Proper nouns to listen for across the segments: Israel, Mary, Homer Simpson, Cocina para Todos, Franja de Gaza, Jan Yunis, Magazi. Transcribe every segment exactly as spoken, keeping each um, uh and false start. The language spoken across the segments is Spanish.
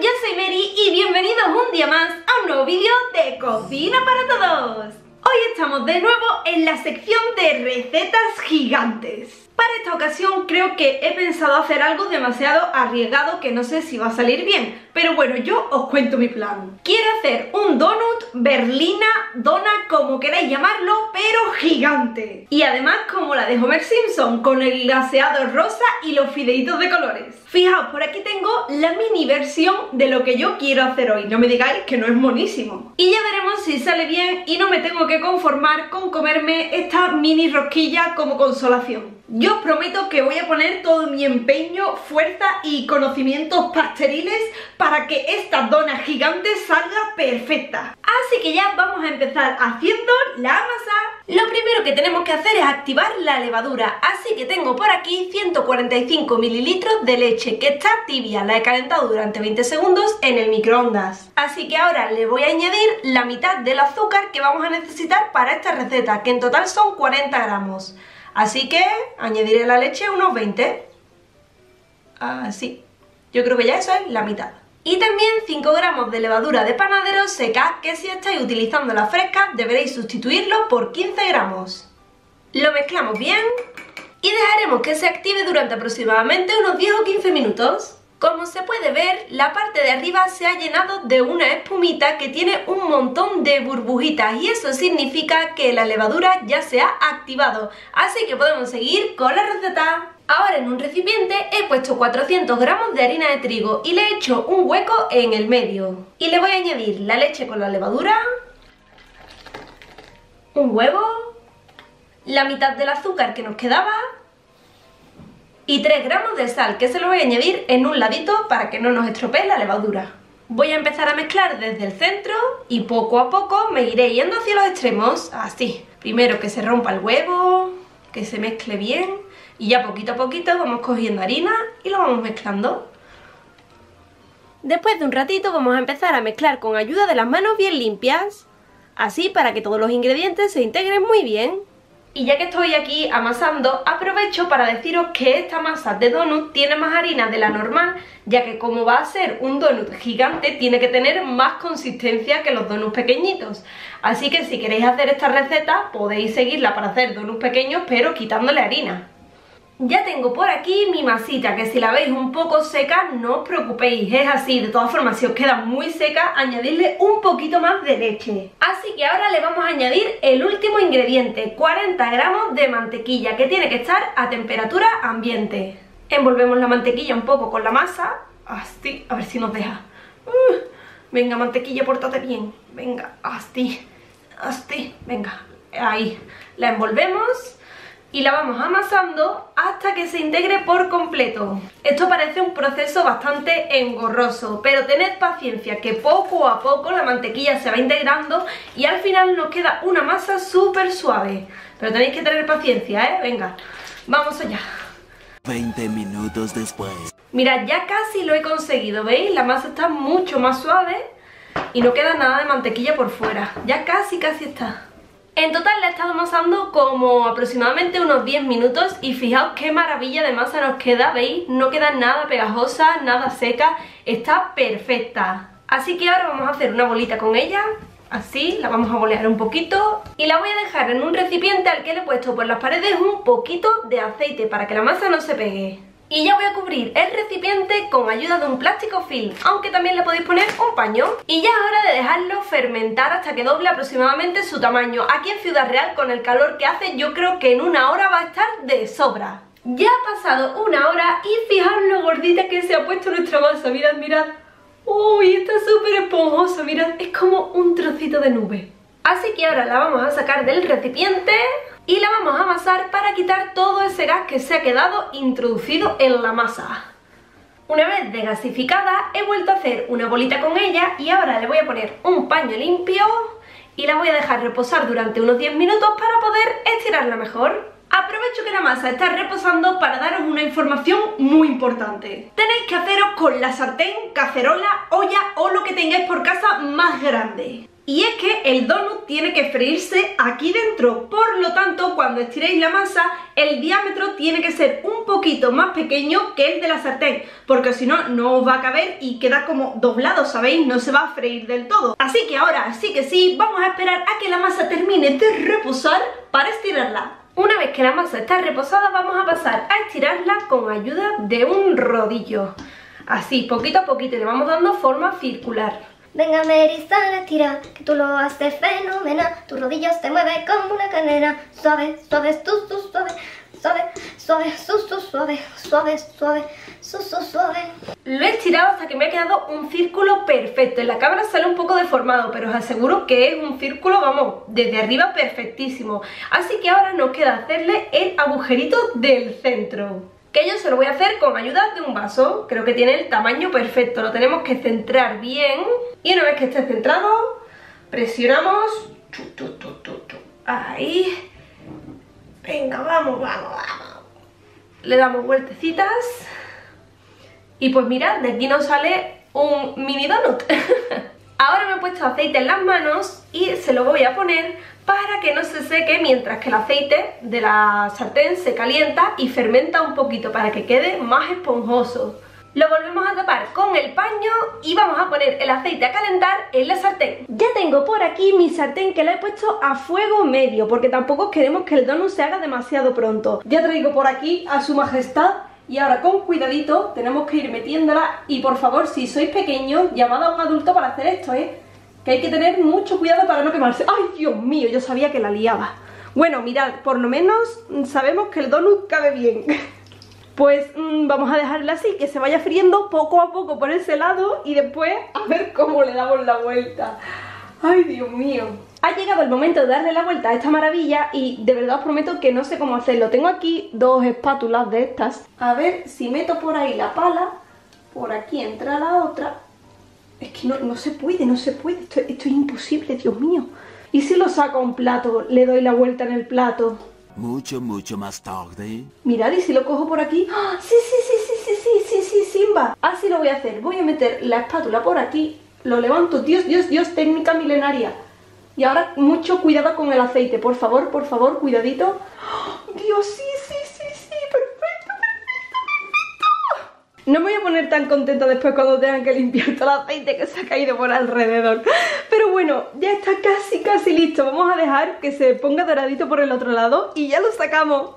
yo soy Mary y bienvenidos un día más a un nuevo vídeo de Cocina para Todos. Hoy estamos de nuevo en la sección de recetas gigantes. Para esta ocasión creo que he pensado hacer algo demasiado arriesgado que no sé si va a salir bien, pero bueno, yo os cuento mi plan. Quiero hacer un donut, berlina, dona, como queráis llamarlo, pero gigante. Y además como la de Homer Simpson, con el glaseado rosa y los fideitos de colores. Fijaos, por aquí tengo la mini versión de lo que yo quiero hacer hoy. No me digáis que no es monísimo. Y ya veremos si sale bien y no me tengo que conformar con comerme esta mini rosquilla como consolación. Yo os prometo que voy a poner todo mi empeño, fuerza y conocimientos pasteriles para que esta dona gigante salga perfecta. Así que ya vamos a empezar haciendo la masa. Lo primero que tenemos que hacer es activar la levadura, así que tengo por aquí ciento cuarenta y cinco mililitros de leche que está tibia, la he calentado durante veinte segundos en el microondas. Así que ahora le voy a añadir la mitad del azúcar que vamos a necesitar para esta receta, que en total son cuarenta gramos. Así que añadiré la leche unos veinte. Así. Yo creo que ya eso es la mitad. Y también cinco gramos de levadura de panadero seca, que si estáis utilizando la fresca deberéis sustituirlo por quince gramos. Lo mezclamos bien y dejaremos que se active durante aproximadamente unos diez o quince minutos. Como se puede ver, la parte de arriba se ha llenado de una espumita que tiene un montón de burbujitas y eso significa que la levadura ya se ha activado, así que podemos seguir con la receta. Ahora en un recipiente he puesto cuatrocientos gramos de harina de trigo y le he hecho un hueco en el medio. Y le voy a añadir la leche con la levadura, un huevo, la mitad del azúcar que nos quedaba y tres gramos de sal, que se lo voy a añadir en un ladito para que no nos estropee la levadura. Voy a empezar a mezclar desde el centro y poco a poco me iré yendo hacia los extremos, así. Primero que se rompa el huevo, que se mezcle bien y ya poquito a poquito vamos cogiendo harina y lo vamos mezclando. Después de un ratito vamos a empezar a mezclar con ayuda de las manos bien limpias, así para que todos los ingredientes se integren muy bien. Y ya que estoy aquí amasando, aprovecho para deciros que esta masa de donut tiene más harina de la normal, ya que como va a ser un donut gigante, tiene que tener más consistencia que los donuts pequeñitos. Así que si queréis hacer esta receta, podéis seguirla para hacer donuts pequeños, pero quitándole harina. Ya tengo por aquí mi masita, que si la veis un poco seca, no os preocupéis, es así. De todas formas, si os queda muy seca, añadidle un poquito más de leche. Así que ahora le vamos a añadir el último ingrediente, cuarenta gramos de mantequilla, que tiene que estar a temperatura ambiente. Envolvemos la mantequilla un poco con la masa, así, a ver si nos deja. Uh, venga mantequilla, pórtate bien, venga, así, así, venga, ahí, la envolvemos. Y la vamos amasando hasta que se integre por completo. Esto parece un proceso bastante engorroso, pero tened paciencia que poco a poco la mantequilla se va integrando y al final nos queda una masa súper suave. Pero tenéis que tener paciencia, ¿eh? Venga, vamos allá. veinte minutos después. Mirad, ya casi lo he conseguido, ¿veis? La masa está mucho más suave y no queda nada de mantequilla por fuera. Ya casi, casi está. En total la he estado amasando como aproximadamente unos diez minutos y fijaos qué maravilla de masa nos queda, ¿veis? No queda nada pegajosa, nada seca, está perfecta. Así que ahora vamos a hacer una bolita con ella, así, la vamos a bolear un poquito y la voy a dejar en un recipiente al que le he puesto por las paredes un poquito de aceite para que la masa no se pegue. Y ya voy a cubrir el recipiente con ayuda de un plástico film, aunque también le podéis poner un paño. Y ya es hora de dejarlo fermentar hasta que doble aproximadamente su tamaño. Aquí en Ciudad Real, con el calor que hace, yo creo que en una hora va a estar de sobra. Ya ha pasado una hora y fijaos lo gordita que se ha puesto nuestra masa, mirad, mirad. Uy, está súper esponjosa, mirad, es como un trocito de nube. Así que ahora la vamos a sacar del recipiente y la vamos a amasar para quitar todo ese gas que se ha quedado introducido en la masa. Una vez desgasificada, he vuelto a hacer una bolita con ella y ahora le voy a poner un paño limpio y la voy a dejar reposar durante unos diez minutos para poder estirarla mejor. aprovecho que la masa está reposando para daros una información muy importante. Tenéis que haceros con la sartén, cacerola, olla o lo que tengáis por casa más grande. Y es que el donut tiene que freírse aquí dentro, por lo tanto cuando estiréis la masa el diámetro tiene que ser un poquito más pequeño que el de la sartén, porque si no, no os va a caber y queda como doblado, ¿sabéis? No se va a freír del todo. Así que ahora sí que sí, vamos a esperar a que la masa termine de reposar para estirarla. Una vez que la masa está reposada vamos a pasar a estirarla con ayuda de un rodillo. Así, poquito a poquito le vamos dando forma circular. Venga Merizana, tira, que tú lo haces fenomenal. Tus rodillos te mueven como una cadena. Suave, suave, su, su, suave. Suave, suave, su, su, suave. Suave, suave, su, su, suave. Lo he estirado hasta que me ha quedado un círculo perfecto. En la cámara sale un poco deformado, pero os aseguro que es un círculo, vamos, desde arriba perfectísimo. Así que ahora nos queda hacerle el agujerito del centro, que yo se lo voy a hacer con ayuda de un vaso. Creo que tiene el tamaño perfecto, lo tenemos que centrar bien. Y una vez que esté centrado, presionamos. Ahí. Venga, vamos, vamos, vamos. Le damos vueltecitas. Y pues mirad, de aquí nos sale un mini donut. Ahora me he puesto aceite en las manos y se lo voy a poner para que no se seque, mientras que el aceite de la sartén se calienta y fermenta un poquito para que quede más esponjoso. Lo volvemos a tapar con el paño y vamos a poner el aceite a calentar en la sartén. Ya tengo por aquí mi sartén que la he puesto a fuego medio, porque tampoco queremos que el donut se haga demasiado pronto. Ya traigo por aquí a su majestad. Y ahora con cuidadito tenemos que ir metiéndola. Y por favor, si sois pequeños, llamad a un adulto para hacer esto, ¿eh? Que hay que tener mucho cuidado para no quemarse. ¡Ay, Dios mío! Yo sabía que la liaba. Bueno, mirad, por lo menos sabemos que el donut cabe bien. Pues mmm, vamos a dejarla así, que se vaya friendo poco a poco por ese lado. Y después a ver cómo le damos la vuelta. ¡Ay, Dios mío! Ha llegado el momento de darle la vuelta a esta maravilla y de verdad os prometo que no sé cómo hacerlo. Tengo aquí dos espátulas de estas. A ver si meto por ahí la pala, por aquí entra la otra. Es que no, no se puede, no se puede, esto, esto es imposible, Dios mío. ¿Y si lo saco a un plato, le doy la vuelta en el plato? Mucho, mucho más tarde. Mirad, y si lo cojo por aquí. ¡Ah! Sí, sí, sí, sí, sí, sí, sí, sí, Simba. Así lo voy a hacer, voy a meter la espátula por aquí, lo levanto, Dios, Dios, Dios, técnica milenaria. Y ahora mucho cuidado con el aceite, por favor, por favor, cuidadito. ¡Oh, Dios, sí, sí, sí, sí! ¡Perfecto, perfecto, perfecto! No me voy a poner tan contenta después cuando tengan que limpiar todo el aceite que se ha caído por alrededor. Pero bueno, ya está casi, casi listo. Vamos a dejar que se ponga doradito por el otro lado y ya lo sacamos.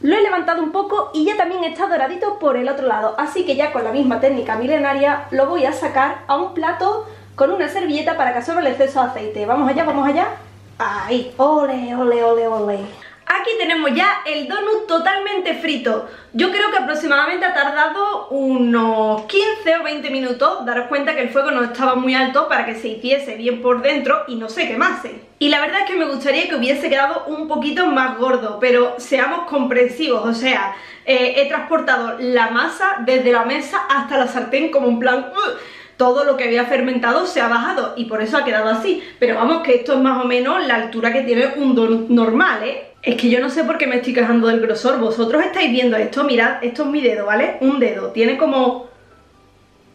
Lo he levantado un poco y ya también está doradito por el otro lado. Así que ya con la misma técnica milenaria lo voy a sacar a un plato con una servilleta para que absorba el exceso de aceite. Vamos allá, vamos allá. Ahí, ole, ole, ole, ole. Aquí tenemos ya el donut totalmente frito. Yo creo que aproximadamente ha tardado unos quince o veinte minutos. Daros cuenta que el fuego no estaba muy alto para que se hiciese bien por dentro y no se quemase. Y la verdad es que me gustaría que hubiese quedado un poquito más gordo, pero seamos comprensivos, o sea, eh, he transportado la masa desde la mesa hasta la sartén como en plan... Uh, todo lo que había fermentado se ha bajado y por eso ha quedado así. Pero vamos, que esto es más o menos la altura que tiene un donut normal, ¿eh? Es que yo no sé por qué me estoy quejando del grosor. Vosotros estáis viendo esto, mirad, esto es mi dedo, ¿vale? Un dedo, tiene como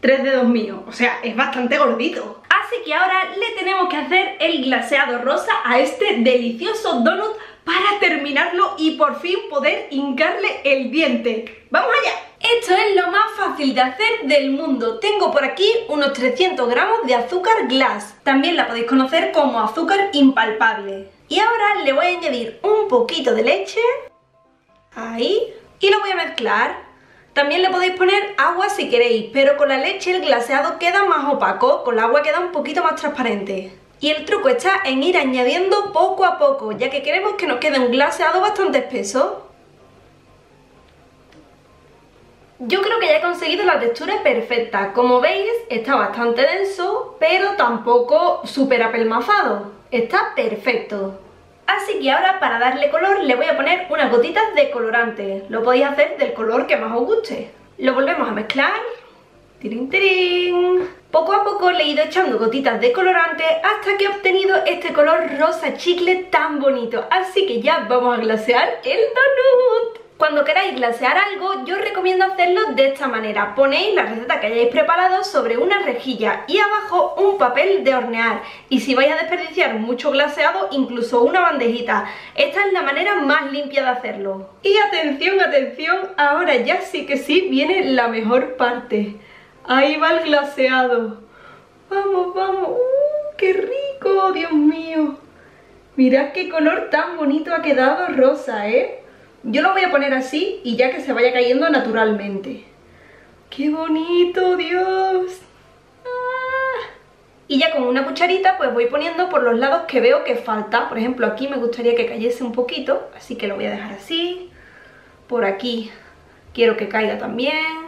tres dedos míos, o sea, es bastante gordito. Así que ahora le tenemos que hacer el glaseado rosa a este delicioso donut para terminarlo y por fin poder hincarle el diente. ¡Vamos allá! Esto es lo más fácil de hacer del mundo. Tengo por aquí unos trescientos gramos de azúcar glass. También la podéis conocer como azúcar impalpable. Y ahora le voy a añadir un poquito de leche. Ahí. Y lo voy a mezclar. También le podéis poner agua si queréis, pero con la leche el glaseado queda más opaco. Con el agua queda un poquito más transparente. Y el truco está en ir añadiendo poco a poco, ya que queremos que nos quede un glaseado bastante espeso. Yo creo que ya he conseguido la textura perfecta. Como veis, está bastante denso, pero tampoco súper apelmazado. Está perfecto. Así que ahora, para darle color, le voy a poner unas gotitas de colorante. Lo podéis hacer del color que más os guste. Lo volvemos a mezclar. ¡Tirín, tirín! Poco a poco le he ido echando gotitas de colorante hasta que he obtenido este color rosa chicle tan bonito. Así que ya vamos a glasear el donut. Cuando queráis glasear algo, yo os recomiendo hacerlo de esta manera. Ponéis la receta que hayáis preparado sobre una rejilla y abajo un papel de hornear. Y si vais a desperdiciar mucho glaseado, incluso una bandejita. Esta es la manera más limpia de hacerlo. Y atención, atención, ahora ya sí que sí viene la mejor parte. Ahí va el glaseado. Vamos, vamos. ¡Uh, qué rico! ¡Dios mío! Mirad qué color tan bonito ha quedado rosa, ¿eh? Yo lo voy a poner así y ya que se vaya cayendo naturalmente. ¡Qué bonito, Dios! ¡Ah! Y ya con una cucharita pues voy poniendo por los lados que veo que falta. Por ejemplo, aquí me gustaría que cayese un poquito, así que lo voy a dejar así. Por aquí quiero que caiga también.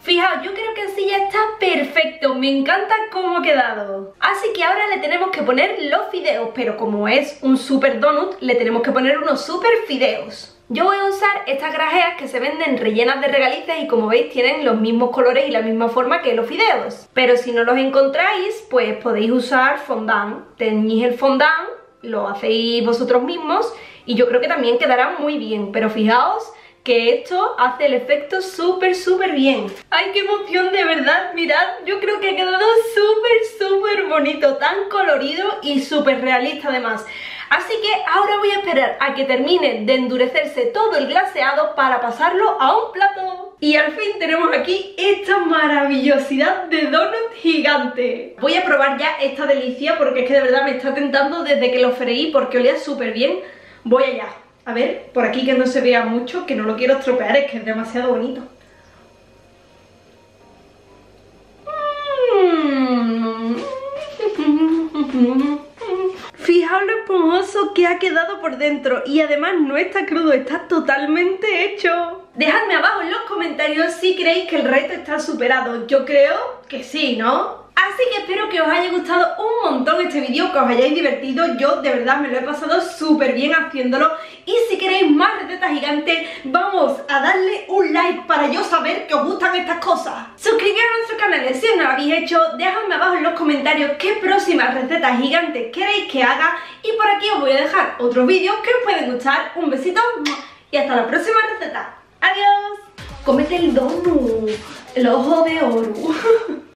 Fijaos, yo creo que así ya está perfecto, me encanta cómo ha quedado. Así que ahora le tenemos que poner los fideos, pero como es un super donut, le tenemos que poner unos super fideos. Yo voy a usar estas grajeas que se venden rellenas de regalices y como veis tienen los mismos colores y la misma forma que los fideos. Pero si no los encontráis, pues podéis usar fondant. Teñís el fondant, lo hacéis vosotros mismos y yo creo que también quedará muy bien, pero fijaos que esto hace el efecto súper, súper bien. ¡Ay, qué emoción, de verdad! Mirad, yo creo que ha quedado súper, súper bonito, tan colorido y súper realista además. Así que ahora voy a esperar a que termine de endurecerse todo el glaseado para pasarlo a un plato. Y al fin tenemos aquí esta maravillosidad de donut gigante. Voy a probar ya esta delicia porque es que de verdad me está tentando desde que lo freí porque olía súper bien. Voy allá. A ver, por aquí que no se vea mucho, que no lo quiero estropear, es que es demasiado bonito. Fijaos lo espumoso que ha quedado por dentro y además no está crudo, está totalmente hecho. Dejadme abajo en los comentarios si creéis que el reto está superado. Yo creo que sí, ¿no? Así que espero que os haya gustado un montón este vídeo, que os hayáis divertido. Yo de verdad me lo he pasado súper bien haciéndolo. Y si queréis más recetas gigantes, vamos a darle un like para yo saber que os gustan estas cosas. Suscribiros a nuestros canales si no lo habéis hecho. Dejadme abajo en los comentarios qué próximas recetas gigantes queréis que haga. Y por aquí os voy a dejar otros vídeos que os pueden gustar. Un besito y hasta la próxima receta. ¡Adiós! ¡Cómete el donut! El ojo de oro.